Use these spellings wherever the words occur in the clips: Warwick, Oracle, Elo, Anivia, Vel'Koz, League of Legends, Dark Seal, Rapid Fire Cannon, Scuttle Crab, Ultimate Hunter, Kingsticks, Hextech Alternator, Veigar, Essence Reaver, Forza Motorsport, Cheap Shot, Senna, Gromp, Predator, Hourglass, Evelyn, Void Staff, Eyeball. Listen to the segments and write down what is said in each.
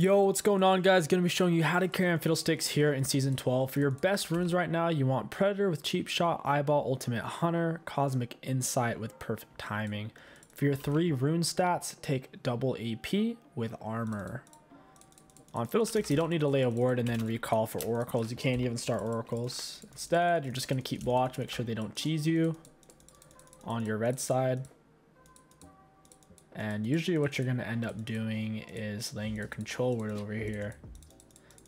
Yo, what's going on guys? Gonna be showing you how to carry on Fiddlesticks here in season 12. For your best runes right now, you want Predator with Cheap Shot, Eyeball, Ultimate Hunter, Cosmic Insight with Perfect Timing. For your 3 rune stats, take double AP with Armor. On Fiddlesticks, you don't need to lay a ward and then recall for Oracles. You can't even start Oracles. Instead, you're just gonna keep watch, make sure they don't cheese you on your red side. And usually what you're going to end up doing is laying your control word over here.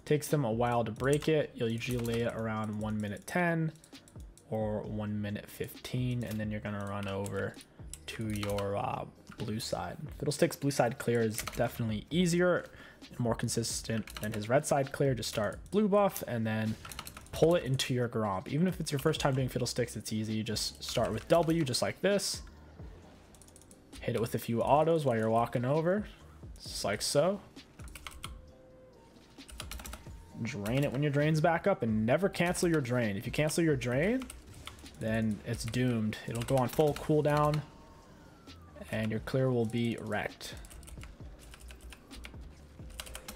Takes them a while to break it. You'll usually lay it around 1 minute 10 or 1 minute 15. And then you're going to run over to your blue side. Fiddlesticks blue side clear is definitely easier and more consistent than his red side clear. Just start blue buff and then pull it into your Gromp. Even if it's your first time doing Fiddlesticks, it's easy. You just start with W just like this. Hit it with a few autos while you're walking over, just like so. Drain it when your drain's back up and never cancel your drain. If you cancel your drain, then it's doomed. It'll go on full cooldown and your clear will be wrecked.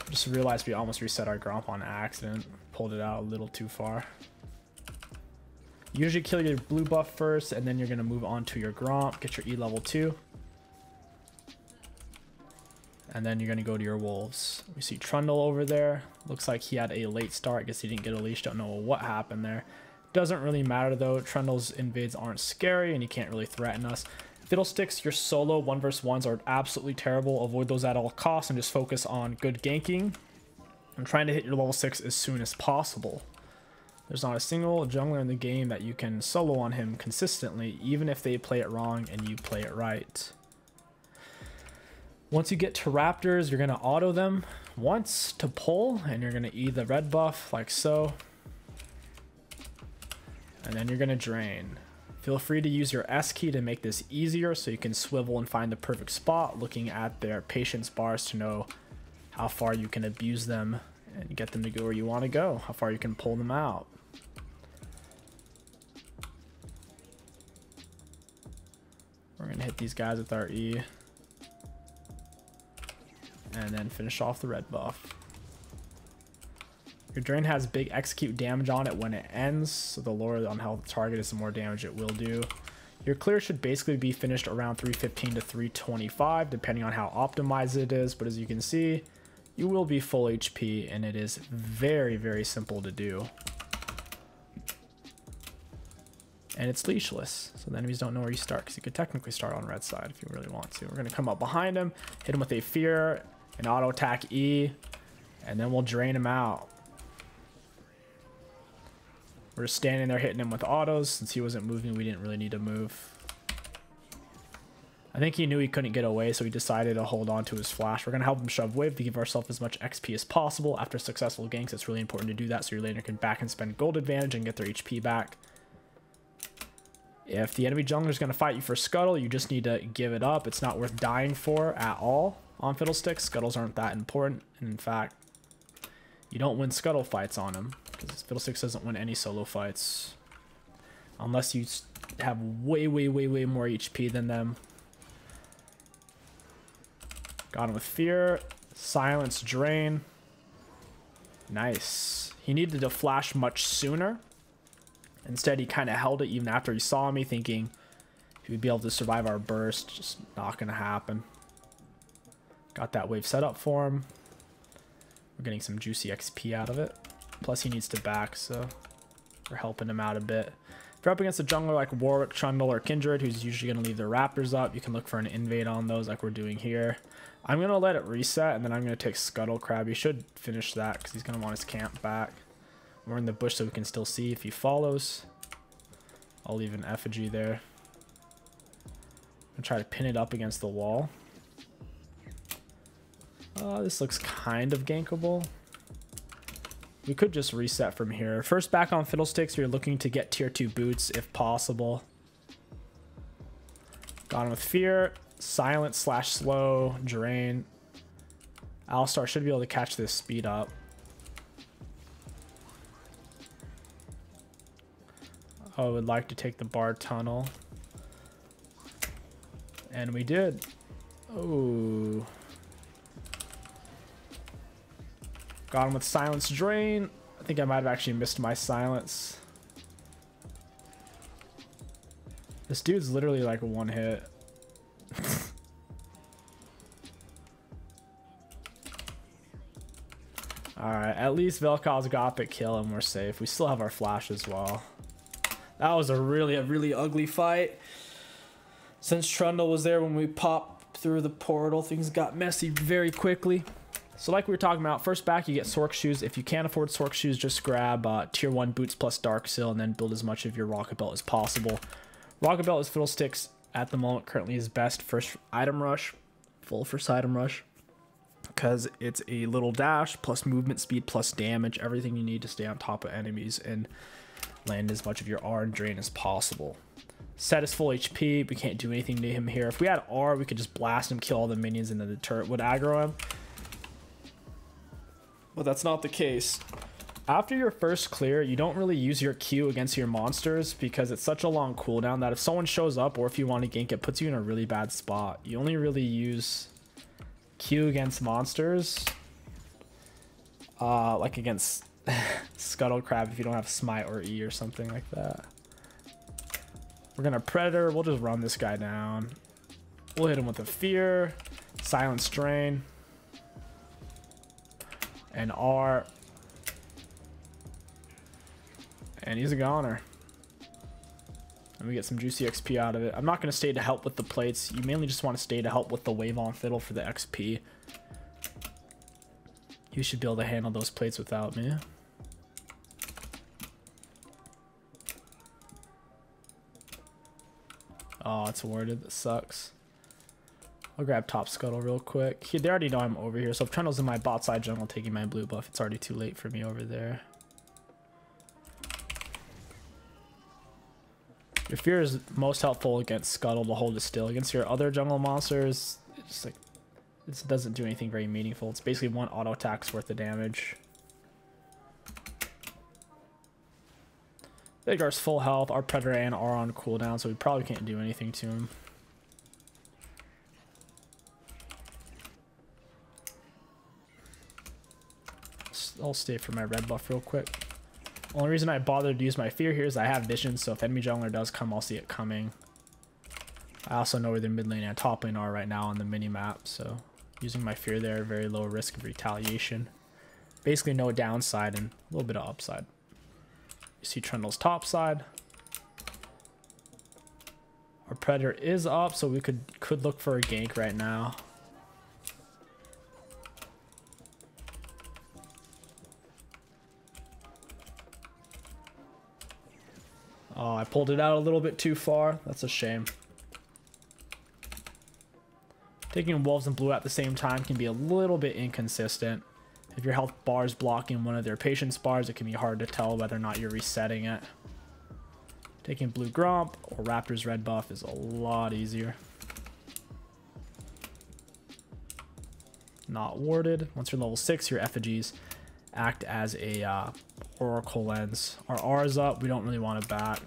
Just realized we almost reset our Gromp on accident. Pulled it out a little too far. Usually kill your blue buff first and then you're going to move on to your Gromp, get your E level 2. And then you're going to go to your wolves. We see Trundle over there. Looks like he had a late start. I guess he didn't get a leash. Don't know what happened there. Doesn't really matter though. Trundle's invades aren't scary and he can't really threaten us. Fiddlesticks, your solo 1v1s are absolutely terrible. Avoid those at all costs and just focus on good ganking. I'm trying to hit your level 6 as soon as possible. There's not a single jungler in the game that you can solo on him consistently, even if they play it wrong and you play it right. Once you get to Raptors, you're going to auto them once to pull, and you're going to E the red buff like so. And then you're going to drain. Feel free to use your S key to make this easier so you can swivel and find the perfect spot, looking at their patience bars to know how far you can abuse them and get them to go where you want to go, how far you can pull them out. We're going to hit these guys with our E. And then finish off the red buff. Your drain has big execute damage on it when it ends, so the lower on health target is, the more damage it will do. Your clear should basically be finished around 315 to 325, depending on how optimized it is, but as you can see, you will be full HP, and it is very, very simple to do. And it's leashless, so the enemies don't know where you start, because you could technically start on red side if you really want to. We're going to come up behind him, hit him with a fear, an auto attack E, and then we'll drain him out. We're just standing there hitting him with autos. Since he wasn't moving, we didn't really need to move. I think he knew he couldn't get away, so he decided to hold on to his flash. We're going to help him shove wave to give ourselves as much XP as possible. After successful ganks, it's really important to do that so your laner can back and spend gold advantage and get their HP back. If the enemy jungler is going to fight you for Scuttle, you just need to give it up. It's not worth dying for at all on Fiddlesticks. Scuttles aren't that important. And in fact, you don't win Scuttle fights on him because Fiddlesticks doesn't win any solo fights. Unless you have way more HP than them. Got him with fear, silence, drain. Nice. He needed to flash much sooner. Instead, he kind of held it even after he saw me, thinking he would be able to survive our burst. Just not going to happen. Got that wave set up for him. We're getting some juicy XP out of it. Plus, he needs to back, so we're helping him out a bit. If you're up against a jungler like Warwick, Trundle, or Kindred, who's usually going to leave their Raptors up, you can look for an invade on those like we're doing here. I'm going to let it reset, and then I'm going to take Scuttle Crab. He should finish that because he's going to want his camp back. We're in the bush so we can still see if he follows. I'll leave an effigy there. I'm going to try to pin it up against the wall. This looks kind of gankable. We could just reset from here. First back on Fiddlesticks, you're looking to get tier 2 boots if possible. Got him with fear, silent slash slow, drain. Alistar should be able to catch this speed up. I would like to take the Bard tunnel. And we did. Oh. Got him with Silence Drain. I think I might have actually missed my silence. This dude's literally like one hit. Alright, at least Vel'Koz got the kill and we're safe. We still have our flash as well. That was a really ugly fight. Since Trundle was there when we popped through the portal, things got messy very quickly. So like we were talking about, first back you get Sorc shoes. If you can't afford Sorc shoes, just grab tier 1 boots plus Dark Seal and then build as much of your Rocket Belt as possible. Rocket Belt is Fiddlesticks at the moment, currently his best first item rush, full first item rush, because it's a little dash plus movement speed plus damage, everything you need to stay on top of enemies and land as much of your R and drain as possible. Set is full HP, we can't do anything to him here. If we had R, we could just blast him, kill all the minions, and then the turret would aggro him. But that's not the case. After your first clear, you don't really use your Q against your monsters because it's such a long cooldown that if someone shows up or if you want to gank, it puts you in a really bad spot. You only really use Q against monsters, like against Scuttle Crab if you don't have Smite or E or something like that. We're gonna Predator, we'll just run this guy down. We'll hit him with a Fear, Silence Drain, and R. And he's a goner. And we get some juicy XP out of it. I'm not going to stay to help with the plates. You mainly just want to stay to help with the wave on Fiddle for the XP. You should be able to handle those plates without me. Oh, it's warded. That sucks. I'll grab Top Scuttle real quick. They already know I'm over here. So if Trundle's in my bot side jungle taking my blue buff, it's already too late for me over there. Your Fear is most helpful against Scuttle to hold it still. Against your other jungle monsters, it's like this doesn't do anything very meaningful. It's basically one auto attack's worth of damage. Veigar's full health, our Predator and R on cooldown, so we probably can't do anything to him. I'll stay for my red buff real quick. Only reason I bothered to use my Fear here is I have vision, so if enemy jungler does come, I'll see it coming. I also know where their mid lane and top lane are right now on the mini map, so using my Fear there, very low risk of retaliation. Basically no downside and a little bit of upside. You see Trundle's top side. Our Predator is up, so we could look for a gank right now. Oh, I pulled it out a little bit too far. That's a shame. Taking Wolves and Blue at the same time can be a little bit inconsistent. If your health bar is blocking one of their patience bars, it can be hard to tell whether or not you're resetting it. Taking Blue Gromp or Raptor's red buff is a lot easier. Not warded. Once you're level 6, your effigies act as a Oracle lens. Our R is up, we don't really want to back.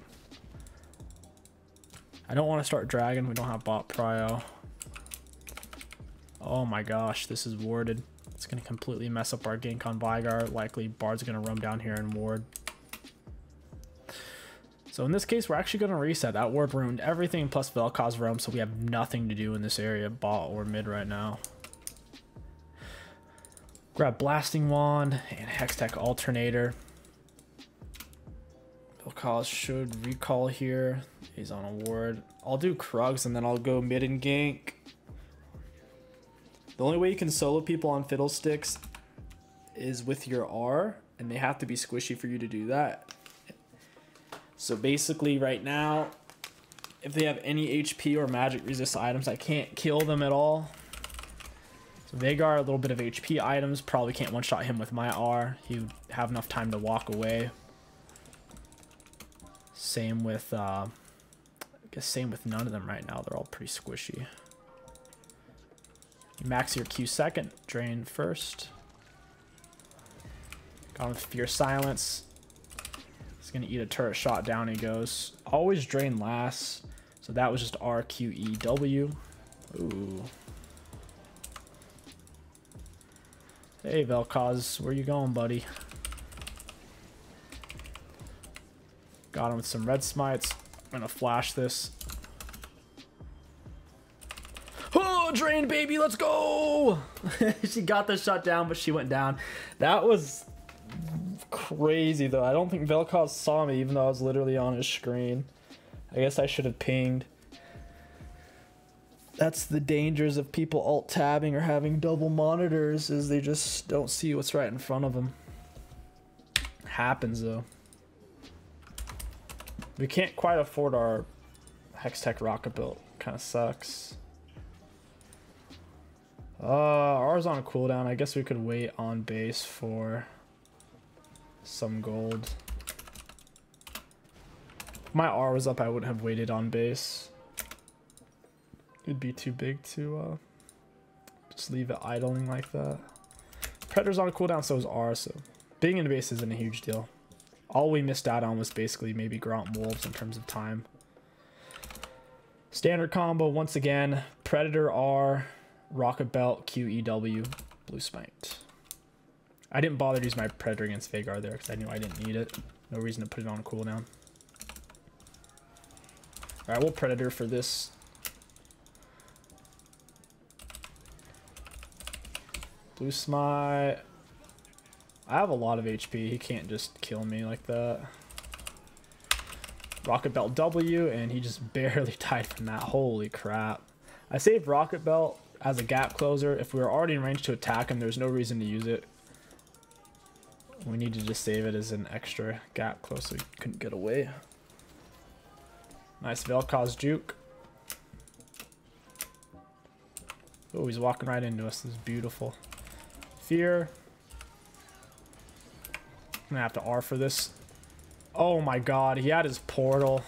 I don't want to start dragon, we don't have bot prio. Oh my gosh, this is warded. It's going to completely mess up our gank on Veigar. Likely Bard's going to roam down here and ward. So in this case, we're actually going to reset. That ward ruined everything plus Vel'Koz roam, so we have nothing to do in this area, bot or mid right now. Grab Blasting Wand and Hextech Alternator. Vel'Koz should recall here. He's on a ward. I'll do Krugs and then I'll go mid and gank. The only way you can solo people on Fiddlesticks is with your R, and they have to be squishy for you to do that. So basically right now, if they have any HP or magic resist items, I can't kill them at all. So Veigar, a little bit of HP items, probably can't one-shot him with my R. He would have enough time to walk away. Same with, I guess same with none of them right now. They're all pretty squishy. You max your Q second, drain first. Got him with Fear Silence. He's gonna eat a turret shot, down he goes. Always drain last. So that was just R, Q, E, W. Ooh. Hey, Vel'Koz, where you going, buddy? Got him with some red smites. I'm gonna flash this. Oh, drain, baby, let's go! She got the shot down, but she went down. That was crazy, though. I don't think Vel'Koz saw me, even though I was literally on his screen. I guess I should have pinged. That's the dangers of people alt-tabbing or having double monitors, is they just don't see what's right in front of them. It happens, though. We can't quite afford our Hextech Rocket Belt. Kind of sucks. Ours on a cooldown. I guess we could wait on base for some gold. If my R was up, I wouldn't have waited on base. It'd be too big to just leave it idling like that. Predator's on a cooldown, so is R, so being in base isn't a huge deal. All we missed out on was basically maybe Grant Wolves in terms of time. Standard combo once again. Predator R, Rocket Belt, QEW, Blue Smite. I didn't bother to use my Predator against Veigar there because I knew I didn't need it. No reason to put it on a cooldown. Alright, we'll Predator for this. Blue Smite. I have a lot of HP. He can't just kill me like that. Rocket Belt W, and he just barely died from that. Holy crap. I saved Rocket Belt as a gap closer. If we were already in range to attack him, there's no reason to use it. We need to just save it as an extra gap close so he couldn't get away. Nice Vel'Koz juke. Oh, he's walking right into us. This is beautiful. Fear. I'm gonna have to R for this. Oh my god, he had his portal.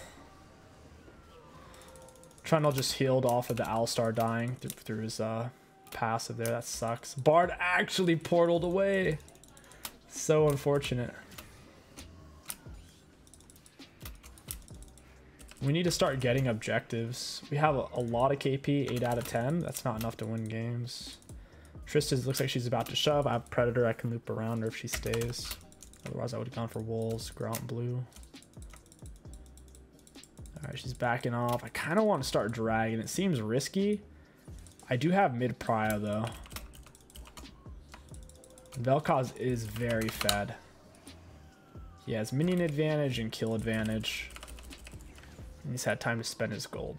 Trundle just healed off of the Owlstar dying through his passive there. That sucks. Bard actually portaled away. So unfortunate. We need to start getting objectives. We have a lot of KP, 8 out of 10. That's not enough to win games. Trista looks like she's about to shove. I have Predator. I can loop around her if she stays. Otherwise, I would have gone for Wolves, Ground Blue. All right, she's backing off. I kind of want to start dragging. It seems risky. I do have mid-prio, though. Vel'Koz is very fed. He has minion advantage and kill advantage. And he's had time to spend his gold.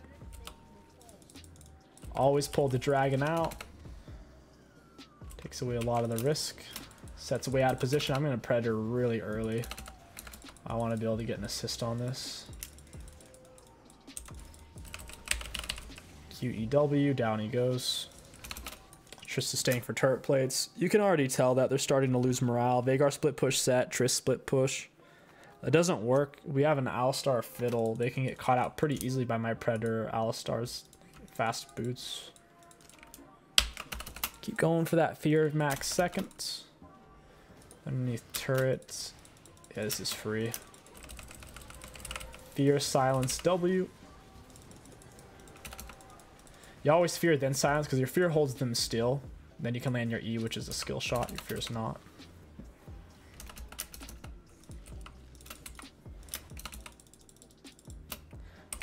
Always pull the dragon out. Takes away a lot of the risk. Sets way out of position. I'm going to Predator really early. I want to be able to get an assist on this. QEW. Down he goes. Trist is staying for turret plates. You can already tell that they're starting to lose morale. Veigar split push set. Trist split push. It doesn't work. We have an Owlstar Fiddle. They can get caught out pretty easily by my Predator. Owlstar's fast boots. Keep going for that fear max second. Underneath turrets. Yeah, this is free. Fear, silence, W. You always fear then silence because your fear holds them still. Then you can land your E, which is a skill shot. Your fear's not.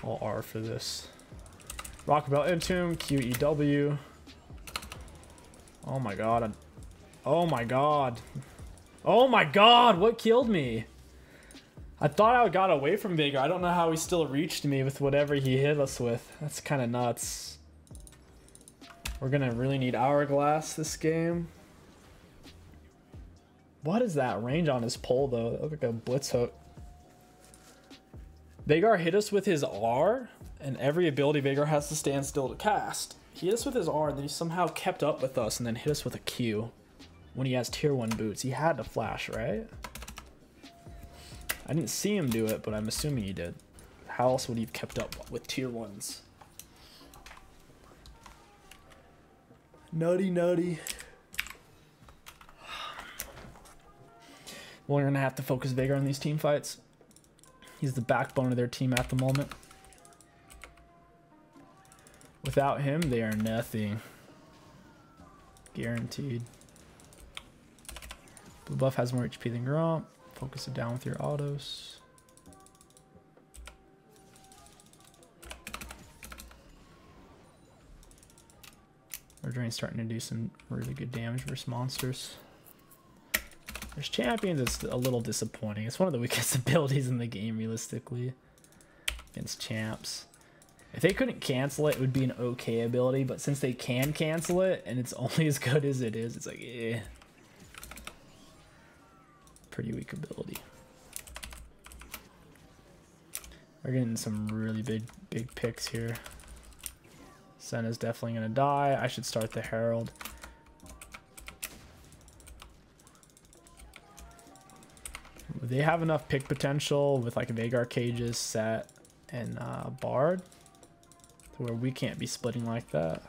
I'll R for this. Rocket Belt Entomb, QEW. Oh my god. Oh my god. Oh my god, what killed me? I thought I got away from Veigar. I don't know how he still reached me with whatever he hit us with. That's kind of nuts. We're gonna really need Hourglass this game. What is that range on his pole, though? That looked like a blitz hook. Veigar hit us with his R, and every ability Veigar has to stand still to cast. He hit us with his R, and then he somehow kept up with us, and then hit us with a Q. When he has tier 1 boots, he had to flash, right? I didn't see him do it, but I'm assuming he did. How else would he have kept up with tier 1s? Nutty, nutty. We're gonna have to focus Veigar on these team fights. He's the backbone of their team at the moment. Without him, they are nothing. Guaranteed. Blue buff has more HP than Gromp. Focus it down with your autos. Our drain's starting to do some really good damage versus monsters. There's champions, it's a little disappointing. It's one of the weakest abilities in the game, realistically, against champs. If they couldn't cancel it, it would be an okay ability, but since they can cancel it, and it's only as good as it is, it's like, eh. Pretty weak ability. We're getting some really big picks here. Senna's definitely gonna die. I should start the Herald. They have enough pick potential with like Veigar cages set and Bard to where we can't be splitting like that.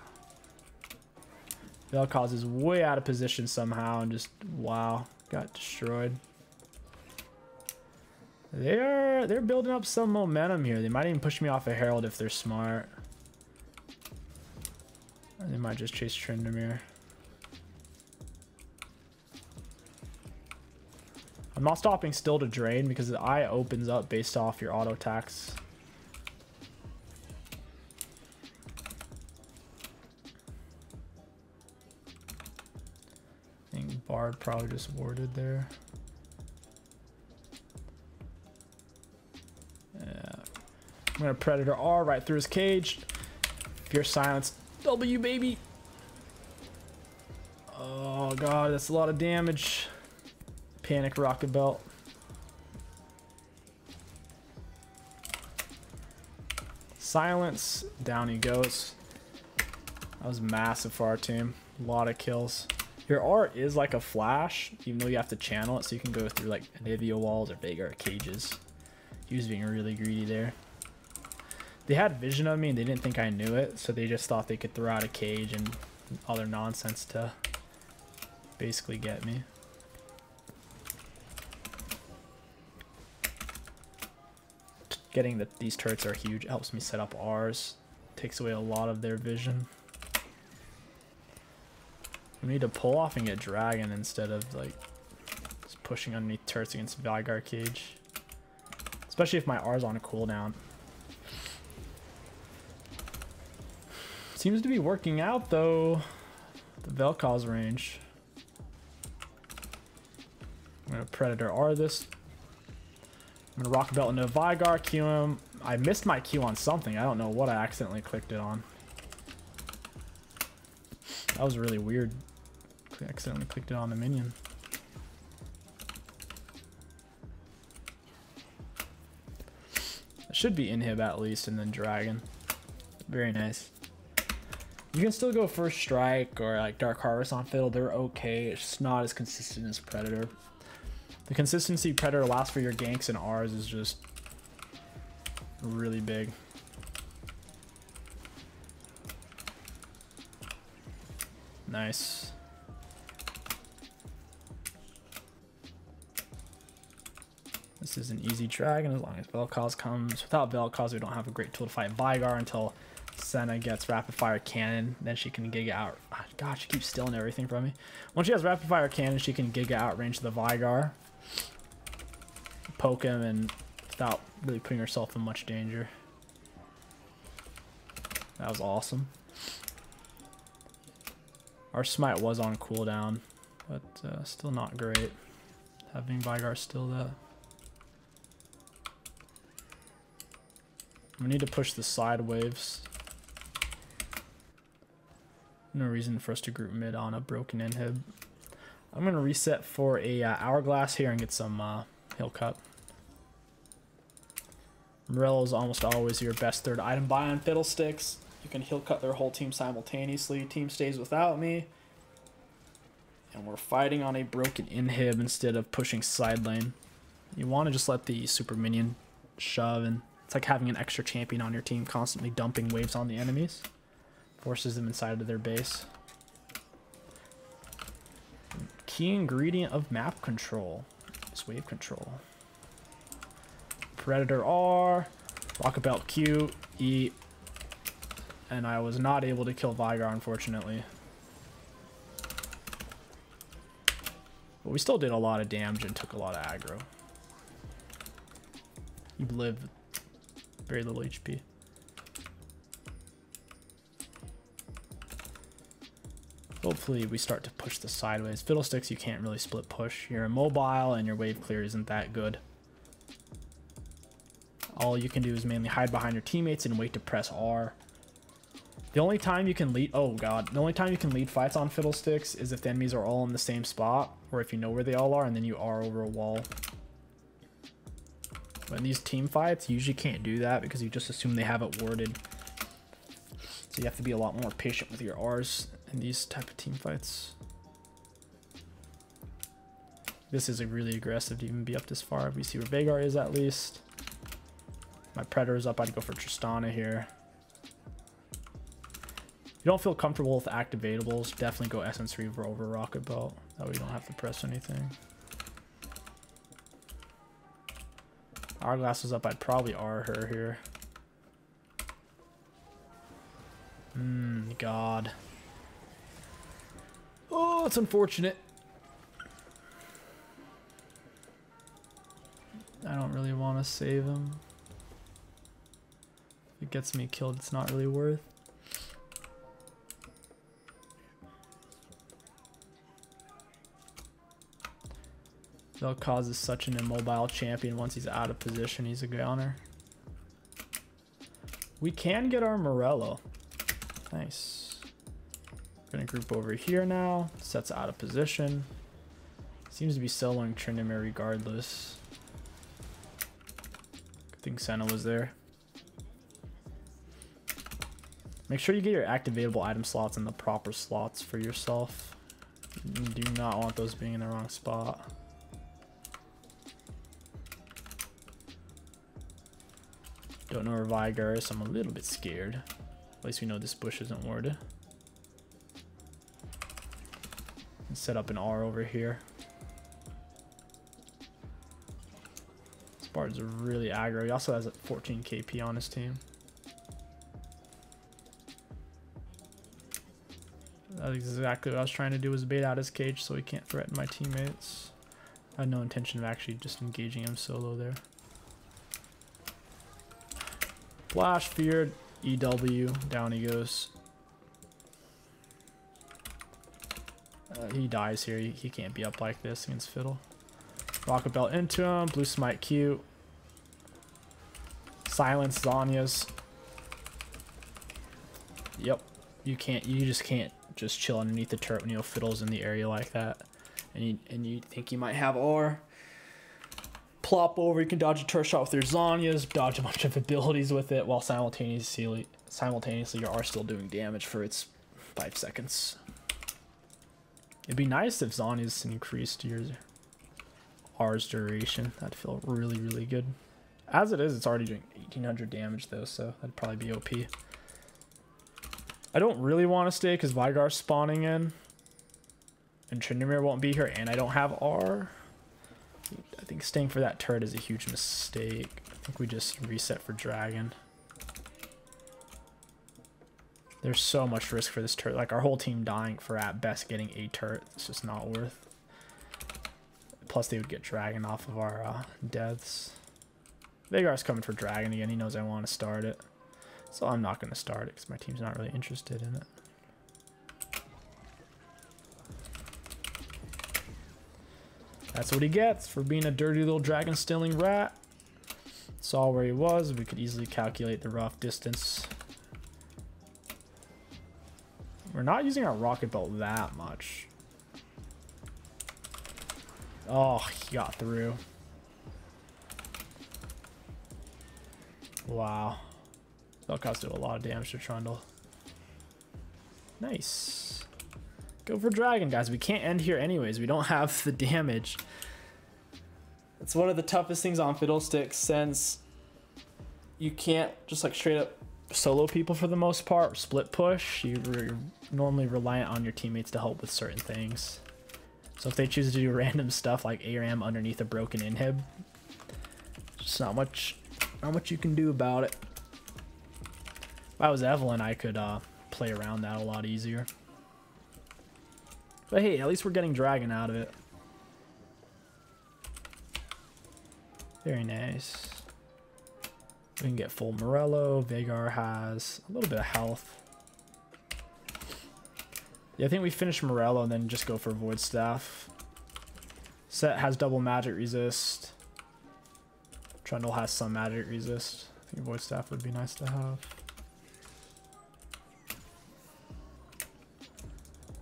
Vel'Koz is way out of position somehow and just, wow, got destroyed. They're building up some momentum here. They might even push me off a Herald if they're smart. Or they might just chase Tryndamere. I'm not stopping still to drain because the eye opens up based off your auto attacks. I think Bard probably just warded there. Yeah. I'm gonna Predator R right through his cage. Pure silence. W baby. Oh god, that's a lot of damage. Panic Rocket Belt. Silence. Down he goes. That was massive for our team. A lot of kills. Your art is like a flash, even though you have to channel it, so you can go through like Anivia walls or Veigar cages. He was being really greedy there. They had vision of me and they didn't think I knew it, so they just thought they could throw out a cage and other nonsense to basically get me. Getting that these turrets are huge. It helps me set up ours. Takes away a lot of their vision. We need to pull off and get Dragon instead of like just pushing underneath turrets against Veigar cage. Especially if my R's on a cooldown. Seems to be working out though. The Vel'Koz range. I'm gonna Predator R this. I'm gonna Rocket Belt into Veigar, Q him. I missed my Q on something. I don't know what I accidentally clicked it on. That was really weird. I accidentally clicked it on the minion. It should be inhib at least, and then Dragon. Very nice. You can still go First Strike or like Dark Harvest on Fiddle. They're okay. It's just not as consistent as Predator. The consistency Predator lasts for your ganks and R's is just really big. Nice. This is an easy Dragon as long as Vel'Koz comes. Without Vel'Koz, we don't have a great tool to fight Veigar until Senna gets Rapid Fire Cannon. Then she can gig out. God, she keeps stealing everything from me. Once she has Rapid Fire Cannon, she can gig outrange the Veigar. Poke him and without really putting herself in much danger. That was awesome. Our smite was on cooldown, but still not great. Having Veigar still that. We need to push the side waves. No reason for us to group mid on a broken inhib. I'm gonna reset for a Hourglass here and get some Hill Cup. Morello is almost always your best third item buy on Fiddlesticks. You can Hill Cut their whole team simultaneously. Team stays without me. And we're fighting on a broken inhib instead of pushing side lane. You wanna just let the super minion shove, and it's like having an extra champion on your team constantly dumping waves on the enemies. Forces them inside of their base. Key ingredient of map control is wave control. Predator R, Rocket Belt Q, E, and I was not able to kill Veigar, unfortunately. But we still did a lot of damage and took a lot of aggro. You live with very little HP. Hopefully we start to push this sideways. Fiddlesticks, you can't really split push. You're immobile and your wave clear isn't that good. All you can do is mainly hide behind your teammates and wait to press R. The only time you can lead, oh god, the only time you can lead fights on Fiddlesticks is if the enemies are all in the same spot, or if you know where they all are and then you R over a wall. But in these team fights, you usually can't do that because you just assume they have it warded. So you have to be a lot more patient with your R's in these type of team fights. This is a really aggressive to even be up this far. We see where Veigar is at least. My Predator's up, I'd go for Tristana here. If you don't feel comfortable with activatables, definitely go Essence Reaver over Rocket Belt. That way you don't have to press anything. Hourglass is up, I'd probably R her here. God. Oh, it's unfortunate. I don't really want to save him. If it gets me killed, it's not really worth. Vel'Koz is such an immobile champion. Once he's out of position, he's a goner. We can get our Morello. Nice. We're gonna group over here now. Set's out of position. Seems to be soloing Tryndamere regardless. Good thing Senna was there. Make sure you get your activatable item slots in the proper slots for yourself. You do not want those being in the wrong spot. Don't know where Veigar is, so I'm a little bit scared. At least we know this bush isn't warded. And set up an R over here. This Bard's really aggro. He also has a 14 KP on his team. That's exactly what I was trying to do, was bait out his cage so he can't threaten my teammates. I had no intention of actually just engaging him solo there. Flash, feared, EW, down he goes. He dies here, he can't be up like this against Fiddle. Rocket Belt into him, Blue Smite Q. Silence Zhonyas. Yep, you just can't chill underneath the turret when you know Fiddle's in the area like that. And you think you might have R. Plop over, you can dodge a turret shot with your Zhonyas, dodge a bunch of abilities with it, while simultaneously your R still doing damage for its 5 seconds. It'd be nice if Zhonyas increased your R's duration. That'd feel really, really good. As it is, it's already doing 1800 damage though, so that'd probably be OP. I don't really want to stay because Veigar's spawning in, and Tryndamere won't be here, and I don't have R. I think staying for that turret is a huge mistake. I think we just reset for dragon. There's so much risk for this turret. Like, our whole team dying for at best getting a turret. It's just not worth. Plus they would get dragon off of our deaths. Veigar's coming for dragon again. He knows I want to start it. So I'm not going to start it because my team's not really interested in it. That's what he gets for being a dirty little dragon stealing rat. Saw where he was. We could easily calculate the rough distance. We're not using our Rocket Belt that much. Oh, he got through. Wow. Vel'Koz did a lot of damage to Trundle. Nice. Go for dragon, guys. We can't end here anyways. We don't have the damage. It's one of the toughest things on Fiddlesticks, since you can't just like straight up solo people for the most part, or split push. You're normally reliant on your teammates to help with certain things. So if they choose to do random stuff like ARAM underneath a broken inhib, just not much you can do about it. If I was Evelyn, I could play around that a lot easier. But hey, at least we're getting dragon out of it. Very nice. We can get full Morello. Veigar has a little bit of health. Yeah, I think we finish Morello and then just go for Void Staff. Set has double magic resist. Trundle has some magic resist. I think Void Staff would be nice to have.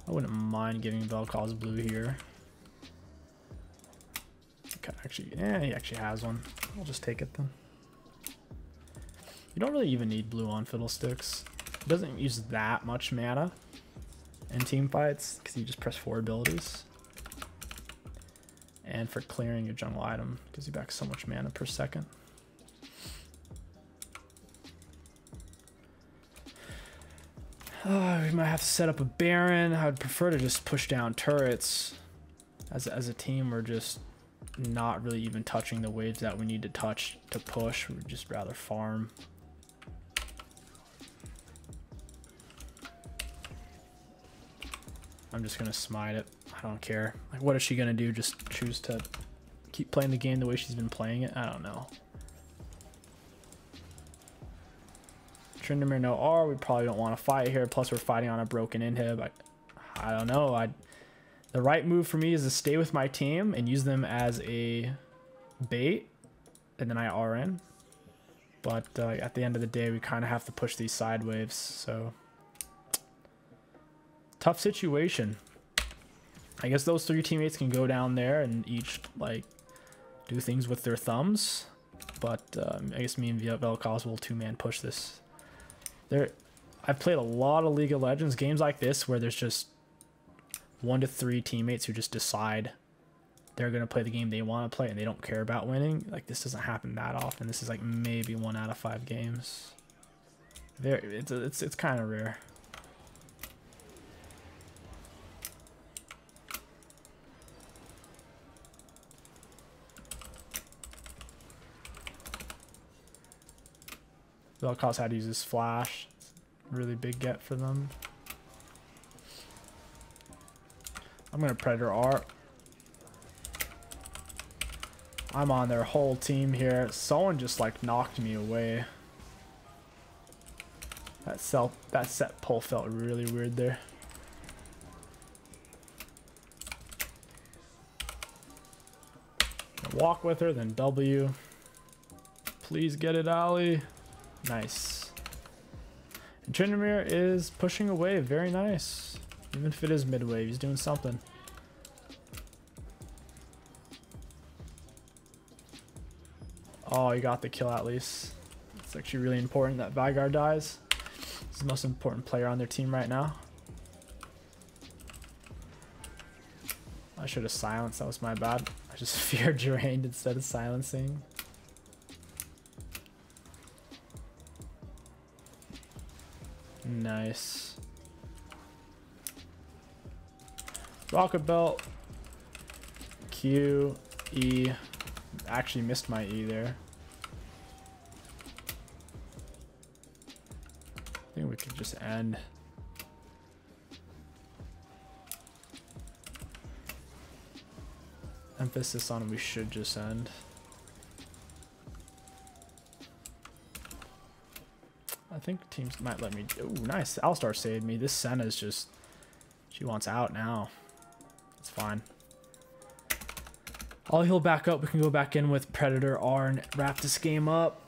I wouldn't mind giving Vel'Koz blue here. Okay, actually, yeah, he actually has one. I'll just take it then. You don't really even need blue on Fiddlesticks. It doesn't use that much mana in team fights because you just press four abilities. And for clearing your jungle item, it gives you back so much mana per second. Oh, we might have to set up a Baron. I would prefer to just push down turrets. As a team, we're just not really even touching the waves that we need to touch to push. We'd just rather farm. I'm just gonna smite it. I don't care. Like, what is she gonna do? Just choose to keep playing the game the way she's been playing it? I don't know. Tryndamere no R. We probably don't want to fight here. Plus, we're fighting on a broken inhib. I don't know. The right move for me is to stay with my team and use them as a bait, and then I RN. But at the end of the day, we kind of have to push these side waves. So tough situation. I guess those three teammates can go down there and each like do things with their thumbs. But I guess me and Vel'Koz will two-man push this. I've played a lot of League of Legends games like this where there's just 1 to 3 teammates who just decide they're going to play the game they want to play and they don't care about winning. Like, this doesn't happen that often. This is like maybe 1 out of 5 games. It's kind of rare. Vel'Koz had to use his flash. It's a really big get for them. I'm gonna Predator R. I'm on their whole team here. Someone just like knocked me away. That set pull felt really weird there. Walk with her, then W. Please get it, Ali. Nice. And Tryndamere is pushing away. Very nice. Even if it is mid-wave, he's doing something. Oh, he got the kill at least. It's actually really important that Veigar dies. He's the most important player on their team right now. I should have silenced. That was my bad. I just feared drained instead of silencing. Nice. Rocket Belt. Q. E. Actually missed my E there. I think we could just end. Emphasis on we should just end. I think teams might let me. Ooh, nice. Alistar saved me. This Senna is just. She wants out now. It's fine. I'll heal back up. We can go back in with Predator R and wrap this game up.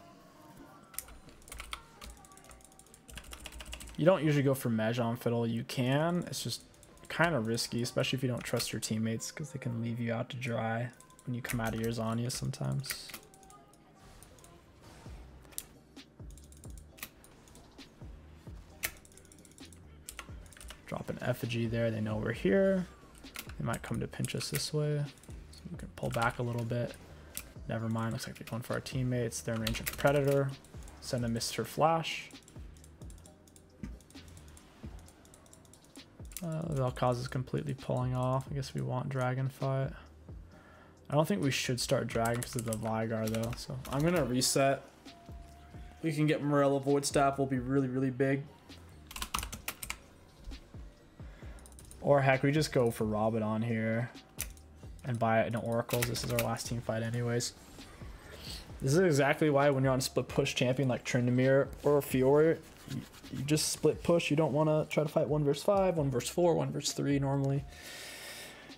You don't usually go for Mej on Fiddle. You can. It's just kind of risky, especially if you don't trust your teammates because they can leave you out to dry when you come out of your Zhonyas sometimes. Drop an effigy there. They know we're here. They might come to pinch us this way. So we can pull back a little bit. Never mind. Looks like they're going for our teammates. They're in range of Predator. Senna missed her flash. Vel'Koz is completely pulling off. I guess we want dragon fight. I don't think we should start dragon because of the Veigar though. So I'm gonna reset. We can get Morello Void Staff. Will be really, really big. Or heck, we just go for Robin on here and buy an Oracle. This is our last team fight anyways. This is exactly why when you're on a split push champion like Tryndamere or Fiora, you just split push. You don't want to try to fight 1v5, 1v4, 1v3 normally.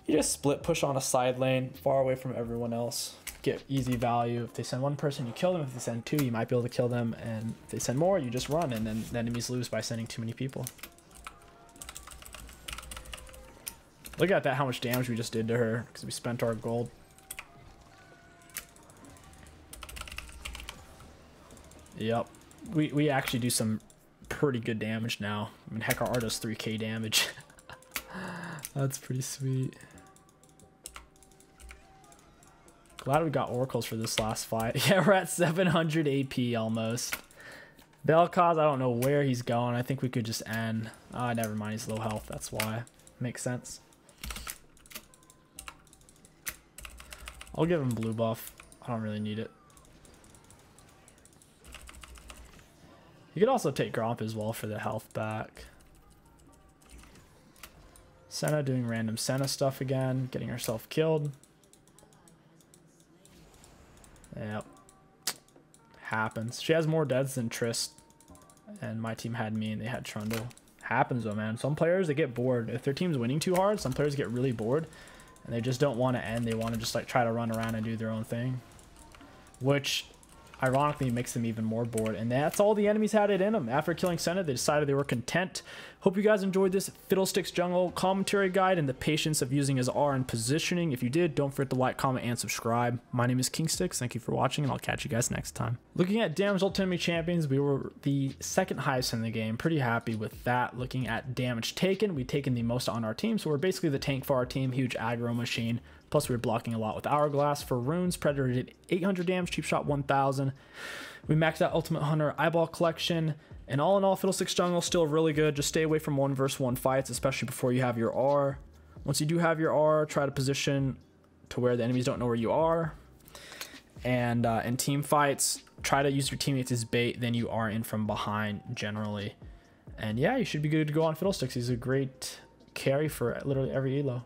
You just split push on a side lane, far away from everyone else. Get easy value. If they send one person, you kill them. If they send two, you might be able to kill them. And if they send more, you just run, and then the enemies lose by sending too many people. Look at that, how much damage we just did to her because we spent our gold. Yep, we actually do some pretty good damage now. I mean, heck, our R does 3k damage. That's pretty sweet. Glad we got oracles for this last fight. Yeah, we're at 700 AP almost. Vel'Koz, I don't know where he's going. I think we could just end. Ah, never mind. He's low health. That's why. Makes sense. I'll give him blue buff. I don't really need it. You could also take Gromp as well for the health back. Senna doing random Senna stuff again, getting herself killed. Yep. Happens. She has more deaths than Trist, and my team had me and they had Trundle. Happens though, man. Some players, they get bored. If their team's winning too hard, some players get really bored and they just don't want to end. They want to just like try to run around and do their own thing, which ironically makes them even more bored. And that's all the enemies had it in them. After killing Senna, they decided they were content. Hope you guys enjoyed this Fiddlesticks jungle commentary guide and the patience of using his R and positioning. If you did, don't forget to like, comment, and subscribe. My name is Kingsticks. Thank you for watching, and I'll catch you guys next time. Looking at damage ultimate champions, we were the second highest in the game. Pretty happy with that. Looking at damage taken, we've taken the most on our team, so we're basically the tank for our team. Huge aggro machine. Plus, we were blocking a lot with Hourglass. For runes, Predator did 800 damage, Cheap Shot 1,000. We maxed out Ultimate Hunter Eyeball Collection. And all in all, Fiddlesticks jungle still really good. Just stay away from 1v1 fights, especially before you have your R. Once you do have your R, try to position to where the enemies don't know where you are. And in team fights, try to use your teammates as bait. Then you are in from behind generally. And yeah, you should be good to go on Fiddlesticks. He's a great carry for literally every elo.